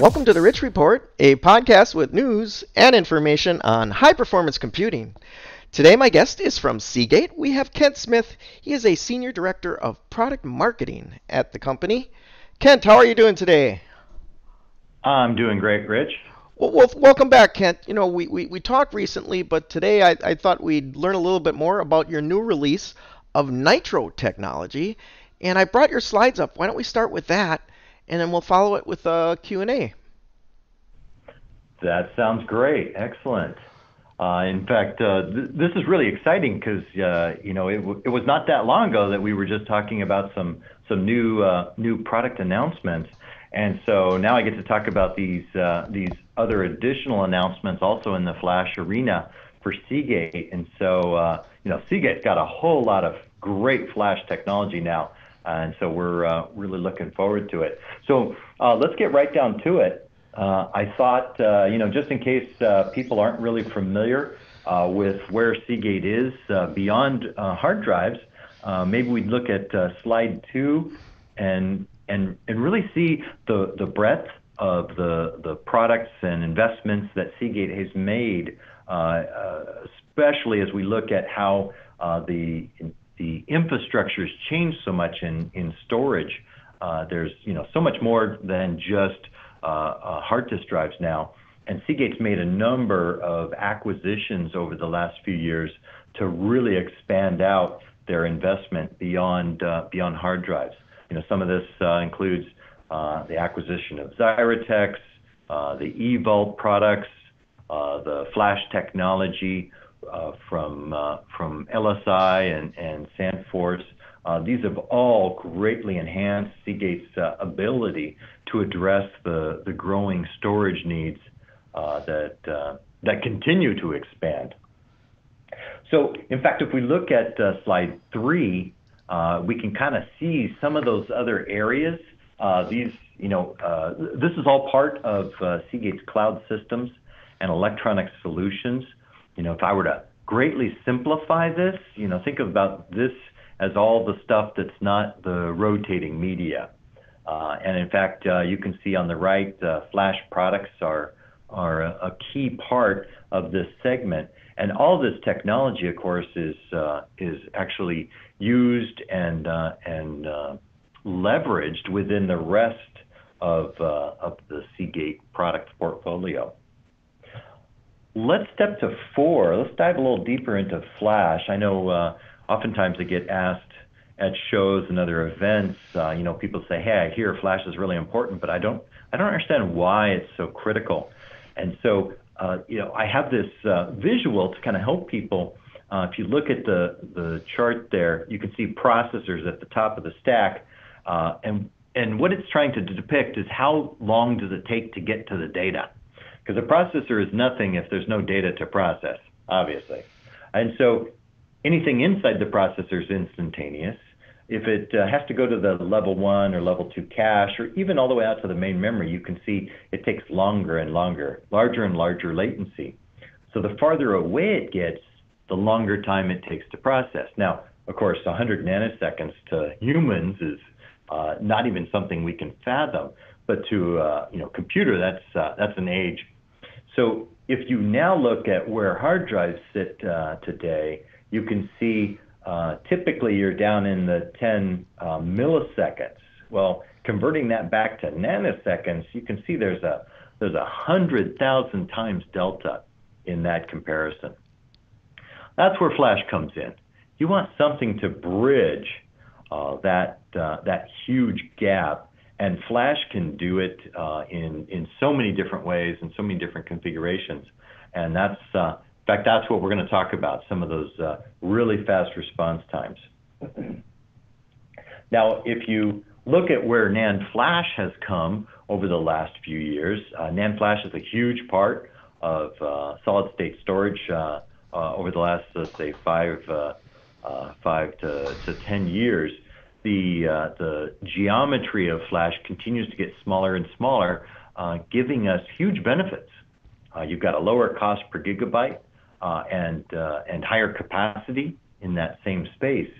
Welcome to the Rich Report, a podcast with news and information on high-performance computing. Today, my guest is from Seagate. We have Kent Smith. He is a Senior Director of Product Marketing at the company. Kent, how are you doing today? I'm doing great, Rich. Well, welcome back, Kent. You know, we talked recently, but today I thought we'd learn a little bit more about your new release of Nytro technology, and I brought your slides up. Why don't we start with that? And then we'll follow it with a Q&A. That sounds great. Excellent. In fact, this is really exciting because, it was not that long ago that we were just talking about some new product announcements. And so now I get to talk about these other additional announcements also in the flash arena for Seagate. And so, Seagate's got a whole lot of great flash technology now. And so we're really looking forward to it. So let's get right down to it. I thought, just in case people aren't really familiar with where Seagate is beyond hard drives, maybe we'd look at slide 2 and really see the breadth of the products and investments that Seagate has made, especially as we look at how the infrastructure's changed so much in storage. There's so much more than just hard disk drives now. And Seagate's made a number of acquisitions over the last few years to really expand out their investment beyond hard drives. Some of this includes the acquisition of Zyrotex, the eVault products, the flash technology, from LSI and SandForce. These have all greatly enhanced Seagate's ability to address the growing storage needs that continue to expand. So, in fact, if we look at slide 3, we can kind of see some of those other areas. This is all part of Seagate's cloud systems and electronic solutions. If I were to greatly simplify this, think about this as all the stuff that's not the rotating media. And in fact, you can see on the right, flash products are a key part of this segment. And all this technology, of course, is actually used and leveraged within the rest of the Seagate product portfolio. Let's step to 4. Let's dive a little deeper into flash. I know oftentimes I get asked at shows and other events, people say, hey, I hear flash is really important, but I don't understand why it's so critical. And so, I have this visual to kind of help people. If you look at the chart there, you can see processors at the top of the stack. And what it's trying to depict is how long does it take to get to the data? Because a processor is nothing if there's no data to process, obviously. And so anything inside the processor is instantaneous. If it has to go to the level 1 or level 2 cache, or even all the way out to the main memory, you can see it takes longer and longer, larger and larger latency. So the farther away it gets, the longer time it takes to process. Now, of course, 100 nanoseconds to humans is not even something we can fathom, but to computer, that's an age. So if you now look at where hard drives sit today, you can see typically you're down in the 10 milliseconds. Well, converting that back to nanoseconds, you can see there's 100,000 times delta in that comparison. That's where flash comes in. You want something to bridge that huge gap. And flash can do it in so many different ways and so many different configurations. And that's, in fact, that's what we're going to talk about, some of those really fast response times. Now, if you look at where NAND flash has come over the last few years, NAND flash is a huge part of solid-state storage over the last, let's say, five to 10 years. The geometry of flash continues to get smaller and smaller, giving us huge benefits. You've got a lower cost per gigabyte and higher capacity in that same space,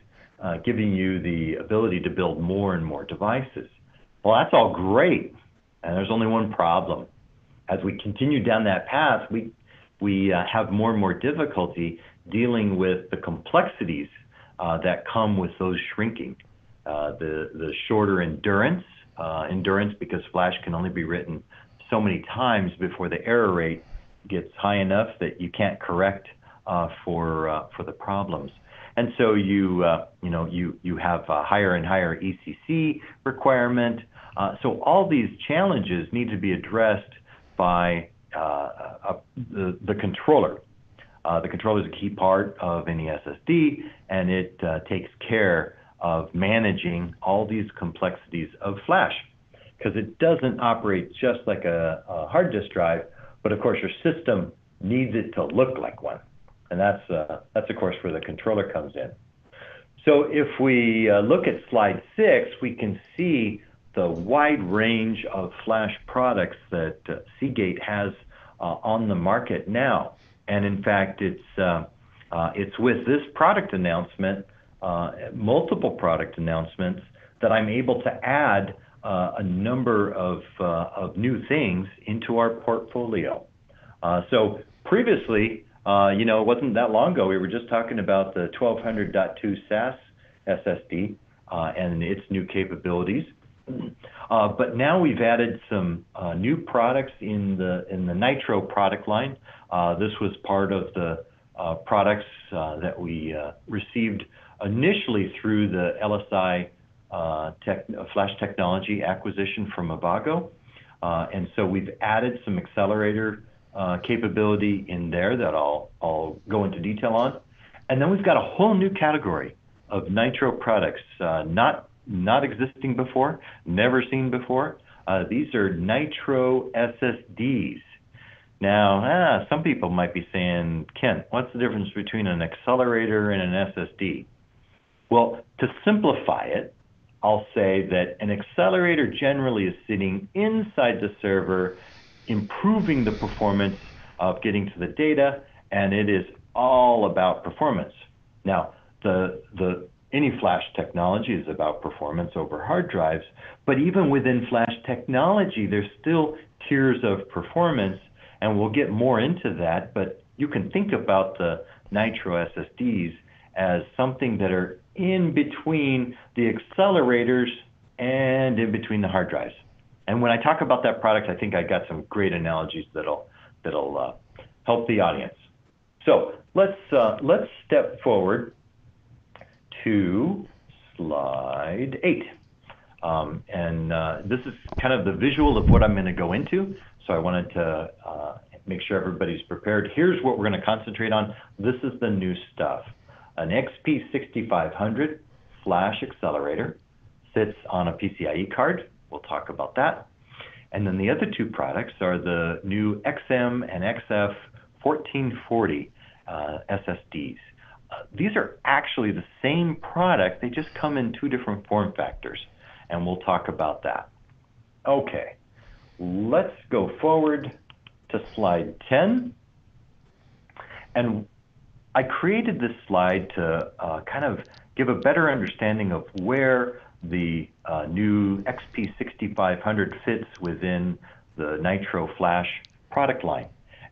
giving you the ability to build more and more devices. Well, that's all great. And there's only one problem. As we continue down that path, we have more and more difficulty dealing with the complexities that come with those shrinking. The shorter endurance, because flash can only be written so many times before the error rate gets high enough that you can't correct for the problems. And so you have a higher and higher ECC requirement. So all these challenges need to be addressed by the controller. The controller is a key part of any SSD, and it takes care of managing all these complexities of flash, because it doesn't operate just like a hard disk drive, but of course your system needs it to look like one. And that's of course where the controller comes in. So if we look at slide 6, we can see the wide range of flash products that Seagate has on the market now. And in fact, it's with this product announcement, multiple product announcements, that I'm able to add a number of new things into our portfolio. So previously, it wasn't that long ago, we were just talking about the 1200.2 SAS SSD and its new capabilities. But now we've added some new products in the Nytro product line. This was part of the products that we received initially through the LSI flash technology acquisition from Avago. And so we've added some accelerator capability in there that I'll go into detail on. And then we've got a whole new category of Nytro products, not existing before, never seen before. These are Nytro SSDs. Now, some people might be saying, Kent, what's the difference between an accelerator and an SSD? Well, to simplify it, I'll say that an accelerator generally is sitting inside the server, improving the performance of getting to the data, and it is all about performance. Now, any flash technology is about performance over hard drives, but even within flash technology, there's still tiers of performance, and we'll get more into that, but you can think about the Nytro SSDs as something that are in between the accelerators and in between the hard drives. And when I talk about that product, I think I got some great analogies that'll help the audience. So let's step forward to slide 8. This is kind of the visual of what I'm going to go into. So I wanted to make sure everybody's prepared. Here's what we're going to concentrate on. This is the new stuff. An XP6500 flash accelerator sits on a PCIe card. We'll talk about that. And then the other two products are the new XM and XF1440 SSDs. These are actually the same product, they just come in two different form factors, and we'll talk about that. Okay, let's go forward to slide 10. And I created this slide to kind of give a better understanding of where the new XP6500 fits within the Nytro Flash product line.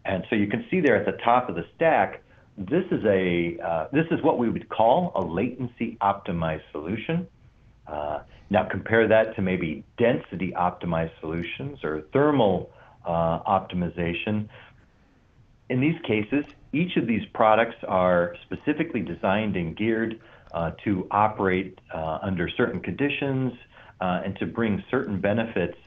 And so you can see there at the top of the stack, this is what we would call a latency optimized solution. Now compare that to maybe density optimized solutions or thermal optimization. In these cases, each of these products are specifically designed and geared to operate under certain conditions and to bring certain benefits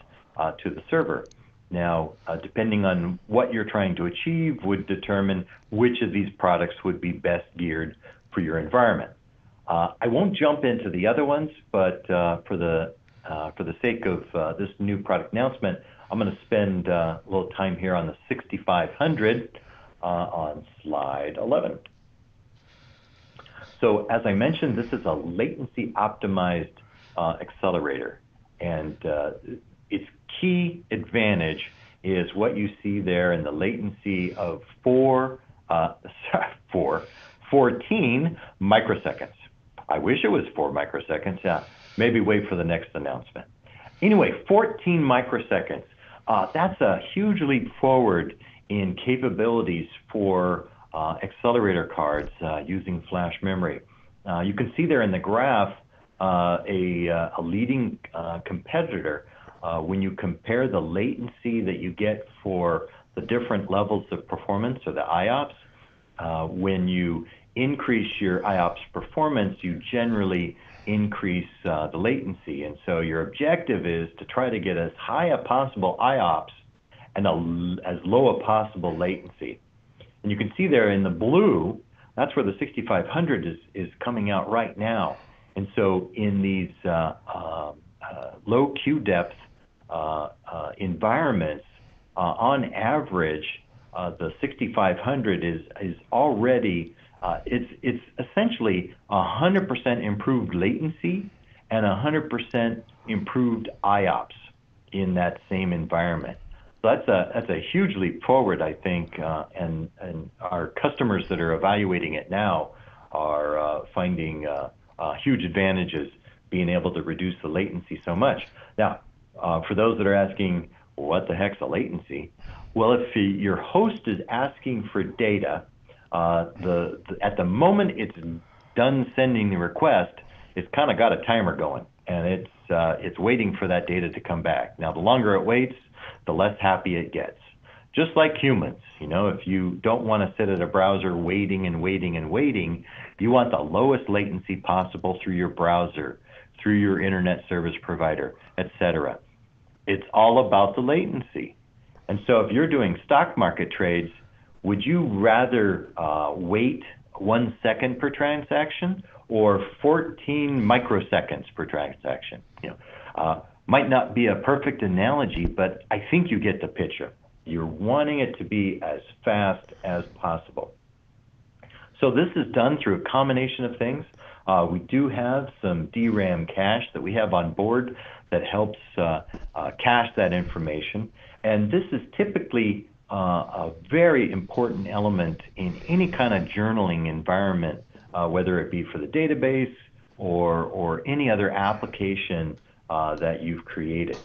to the server. Now, depending on what you're trying to achieve would determine which of these products would be best geared for your environment. I won't jump into the other ones, but for the sake of this new product announcement, I'm going to spend a little time here on the 6500 on slide 11. So as I mentioned, this is a latency optimized accelerator, and its key advantage is what you see there in the latency of 14 microseconds. I wish it was 4 microseconds. Maybe wait for the next announcement. Anyway, 14 microseconds. That's a huge leap forward in capabilities for accelerator cards using flash memory. You can see there in the graph a leading competitor. When you compare the latency that you get for the different levels of performance, or the IOPS, when you increase your IOPS performance, you generally increase the latency. And so your objective is to try to get as high a possible IOPS and as low a possible latency. And you can see there in the blue, that's where the 6500 is coming out right now. And so in these low Q depth environments, on average, the 6500 is already, it's essentially 100% improved latency and 100% improved IOPS in that same environment. So that's a huge leap forward, I think, and our customers that are evaluating it now are finding huge advantages being able to reduce the latency so much. Now, for those that are asking, what the heck's a latency? Well, if your host is asking for data, at the moment it's done sending the request, it's kind of got a timer going, and it's waiting for that data to come back. Now, the longer it waits, the less happy it gets. Just like humans, you know, if you don't want to sit at a browser waiting and waiting and waiting, you want the lowest latency possible through your browser, through your internet service provider, etc. It's all about the latency. And so if you're doing stock market trades, would you rather wait 1 second per transaction or 14 microseconds per transaction? You know, might not be a perfect analogy, but I think you get the picture. You're wanting it to be as fast as possible. So this is done through a combination of things. We do have some DRAM cache that we have on board that helps cache that information. And this is typically a very important element in any kind of journaling environment, whether it be for the database or any other application that you've created.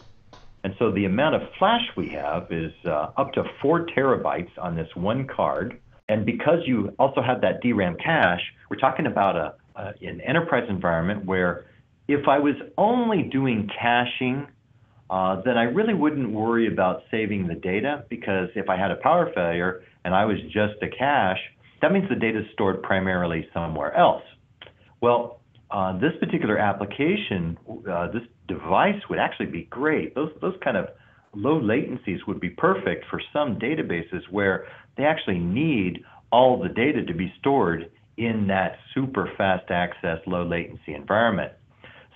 And so the amount of flash we have is up to 4 terabytes on this one card. And because you also have that DRAM cache, we're talking about an enterprise environment where if I was only doing caching, then I really wouldn't worry about saving the data, because if I had a power failure and I was just a cache, that means the data is stored primarily somewhere else. Well, this particular application, this device would actually be great. Those kind of low latencies would be perfect for some databases where they actually need all the data to be stored in that super fast access, low latency environment.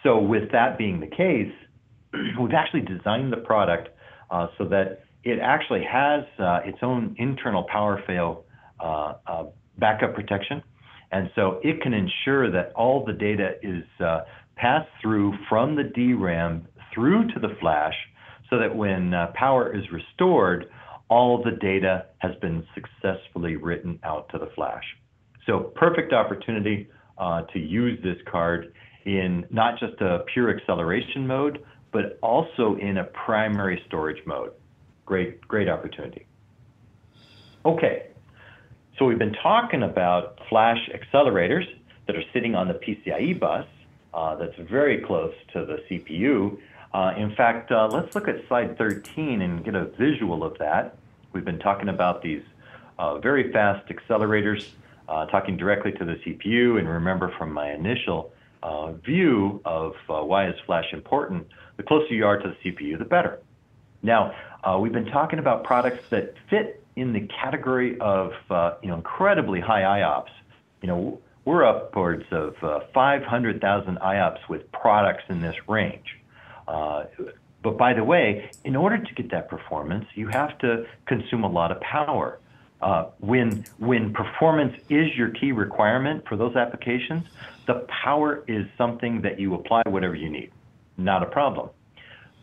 So with that being the case, we've actually designed the product so that it actually has its own internal power fail backup protection. And so it can ensure that all the data is passed through from the DRAM through to the flash, so that when power is restored, all the data has been successfully written out to the flash. So perfect opportunity to use this card in not just a pure acceleration mode, but also in a primary storage mode. Great opportunity. Okay, so we've been talking about flash accelerators that are sitting on the PCIe bus. That's very close to the CPU. In fact, let's look at slide 13 and get a visual of that. We've been talking about these very fast accelerators, talking directly to the CPU. And remember from my initial view of why is flash important, the closer you are to the CPU, the better. Now, we've been talking about products that fit in the category of incredibly high IOPS. You know, we're upwards of 500,000 IOPS with products in this range. But by the way, in order to get that performance, you have to consume a lot of power. When performance is your key requirement for those applications, the power is something that you apply whatever you need. Not a problem.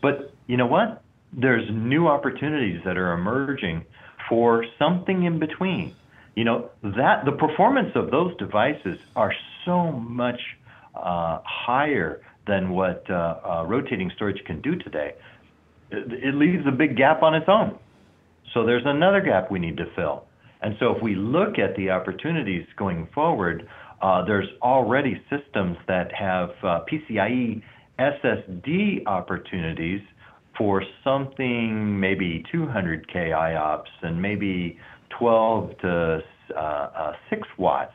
But you know what? There's new opportunities that are emerging for something in between. You know, that the performance of those devices are so much higher than what rotating storage can do today. it leaves a big gap on its own. So there's another gap we need to fill. And so if we look at the opportunities going forward, there's already systems that have PCIe SSD opportunities for something maybe 200K IOPS and maybe 12 to 6 watts.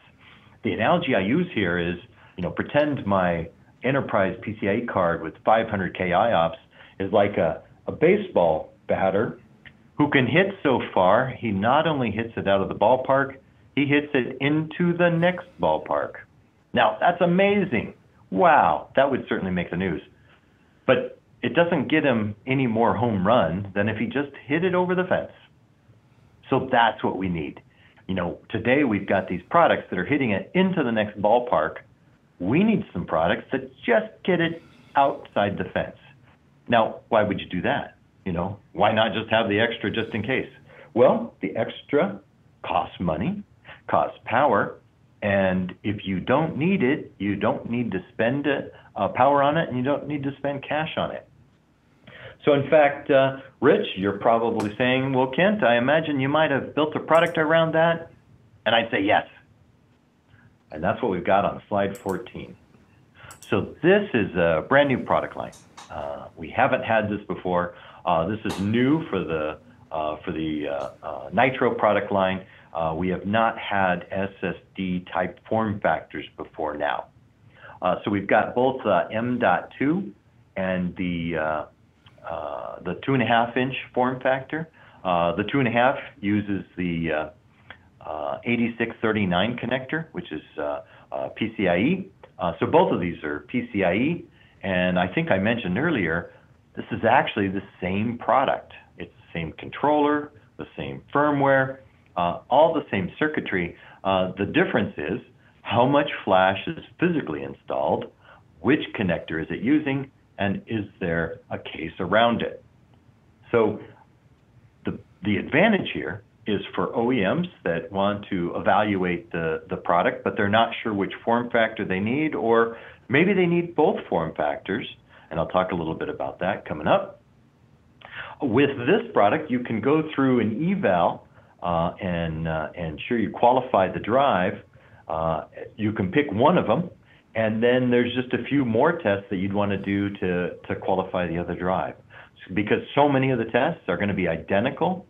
The analogy I use here is, you know, pretend my enterprise PCIe card with 500K IOPS is like a baseball batter who can hit so far, he not only hits it out of the ballpark, he hits it into the next ballpark. Now, that's amazing. Wow, that would certainly make the news. But it doesn't get him any more home run than if he just hit it over the fence. So that's what we need. You know, today we've got these products that are hitting it into the next ballpark. We need some products that just get it outside the fence. Now, why would you do that? You know, why not just have the extra just in case? Well, the extra costs money, costs power, and if you don't need it, you don't need to spend power on it, and you don't need to spend cash on it. So in fact, Rich, you're probably saying, well, Kent, I imagine you might have built a product around that, and I'd say yes. And that's what we've got on slide 14. So this is a brand new product line. We haven't had this before. This is new for the Nytro product line. We have not had SSD type form factors before now. So we've got both M.2 and the 2.5-inch form factor. The 2.5 uses the 8639 connector, which is PCIe. So both of these are PCIe, and I think I mentioned earlier, this is actually the same product. It's the same controller, the same firmware, all the same circuitry. The difference is how much flash is physically installed, which connector is it using, and is there a case around it? So the advantage here is for OEMs that want to evaluate the product, but they're not sure which form factor they need, or maybe they need both form factors, and I'll talk a little bit about that coming up. With this product, you can go through an eval and sure you qualify the drive. You can pick one of them, and then there's just a few more tests that you'd want to do to qualify the other drive. Because so many of the tests are going to be identical,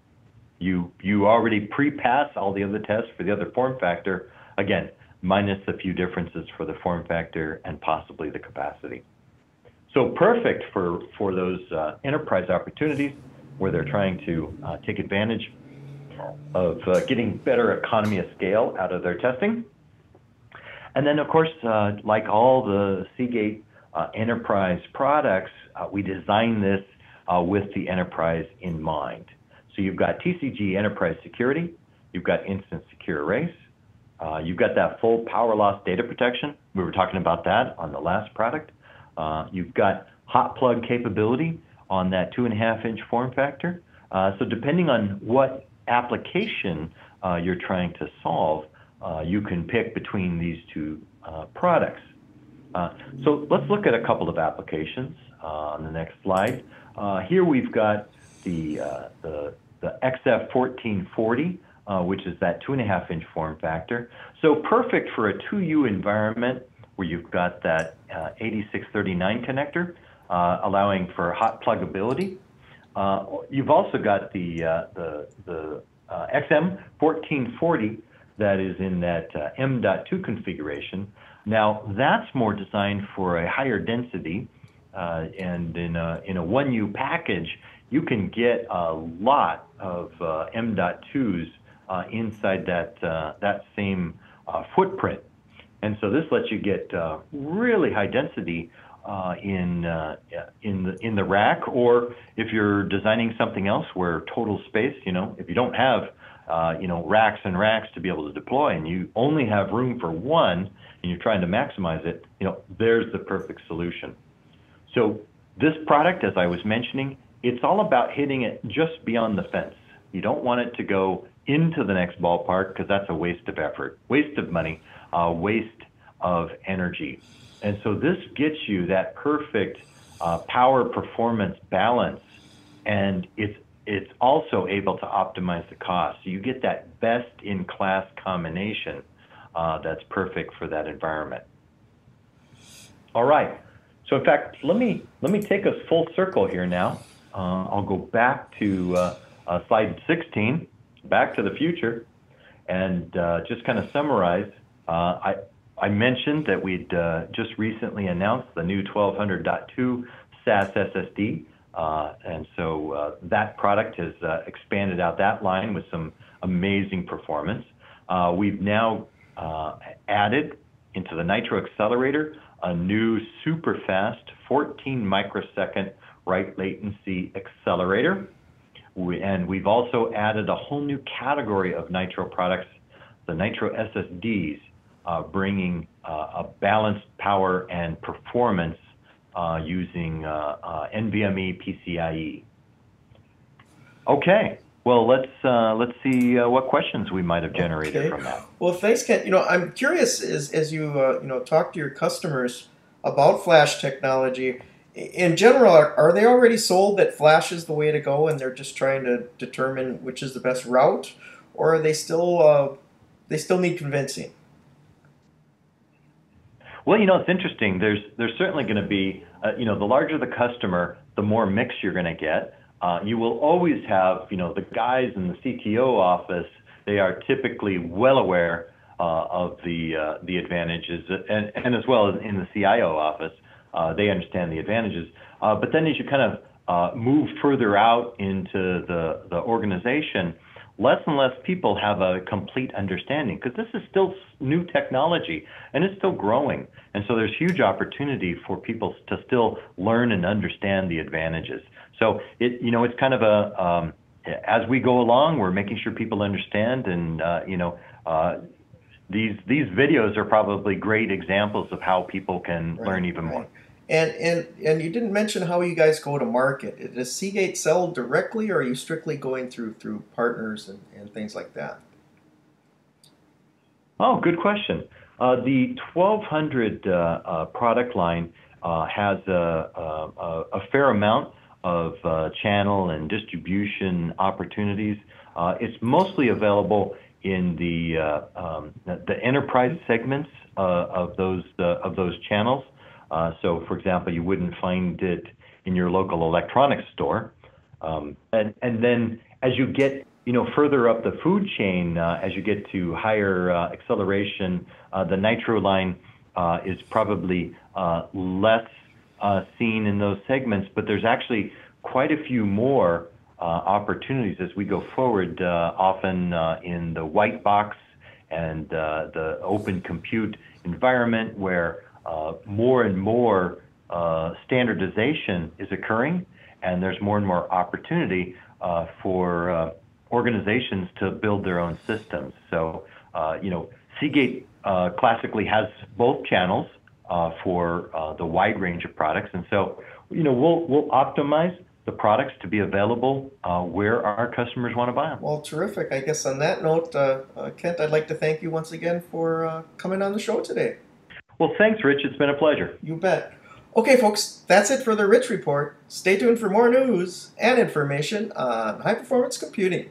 you already pre-pass all the other tests for the other form factor, again, minus a few differences for the form factor and possibly the capacity. So perfect for those enterprise opportunities where they're trying to take advantage of getting better economy of scale out of their testing. And then, of course, like all the Seagate enterprise products, we designed this with the enterprise in mind. So you've got TCG enterprise security, you've got instant secure erase, you've got that full power loss data protection. We were talking about that on the last product. You've got hot plug capability on that 2.5-inch form factor. So depending on what application you're trying to solve, you can pick between these two products. So let's look at a couple of applications on the next slide. Here we've got the XF1440, which is that 2.5-inch form factor. So perfect for a 2U environment, where you've got that 8639 connector, allowing for hot pluggability. You've also got the XM1440 that is in that M.2 configuration. Now that's more designed for a higher density, and in a 1U package, you can get a lot of M.2s inside that same footprint. And so this lets you get really high density in the rack, or if you're designing something else where total space, you know, if you don't have racks and racks to be able to deploy, and you only have room for one, and you're trying to maximize it, you know, there's the perfect solution. So this product, as I was mentioning, it's all about hitting it just beyond the fence. You don't want it to go into the next ballpark, because that's a waste of effort, waste of money, waste of energy. And so this gets you that perfect power performance balance and it's also able to optimize the cost. So you get that best-in-class combination that's perfect for that environment. All right. So in fact, let me take us full circle here now. I'll go back to slide 16, back to the future, and just kind of summarize. I mentioned that we'd just recently announced the new 1200.2 SAS SSD, and so that product has expanded out that line with some amazing performance. We've now added into the Nytro accelerator a new super fast 14 microsecond write latency accelerator. And we've also added a whole new category of Nytro products, the Nytro SSDs, bringing a balanced power and performance using NVMe PCIe. Okay, well let's see what questions we might have generated from that. Well, thanks, Kent. You know, I'm curious as you you know, talk to your customers about flash technology. In general, are they already sold that flash is the way to go and they're just trying to determine which is the best route, or are they still need convincing? Well, you know, it's interesting. There's certainly going to be, you know, the larger the customer, the more mix you're going to get. You will always have, you know, the guys in the CTO office. They are typically well aware of the advantages, and as well as in the CIO office. They understand the advantages, but then as you kind of move further out into the organization, less and less people have a complete understanding, because this is still new technology and it's still growing. And so there's huge opportunity for people to still learn and understand the advantages. So it, you know, it's kind of a as we go along, we're making sure people understand, and you know. These videos are probably great examples of how people can learn even more. And you didn't mention how you guys go to market. Does Seagate sell directly, or are you strictly going through partners and things like that? Oh, good question. The 1200 product line has a fair amount of channel and distribution opportunities. It's mostly available in the enterprise segments of those channels. So, for example, you wouldn't find it in your local electronics store. And then as you get, you know, further up the food chain, as you get to higher acceleration, the Nytro line is probably less seen in those segments. But there's actually quite a few more opportunities as we go forward, often in the white box and the open compute environment, where more and more standardization is occurring, and there's more and more opportunity for organizations to build their own systems. So, you know, Seagate classically has both channels for the wide range of products, and so, you know, we'll optimize the products to be available where our customers want to buy them. Well, terrific. I guess on that note, Kent, I'd like to thank you once again for coming on the show today. Well, thanks, Rich. It's been a pleasure. You bet. Okay, folks, that's it for the Rich Report. Stay tuned for more news and information on high-performance computing.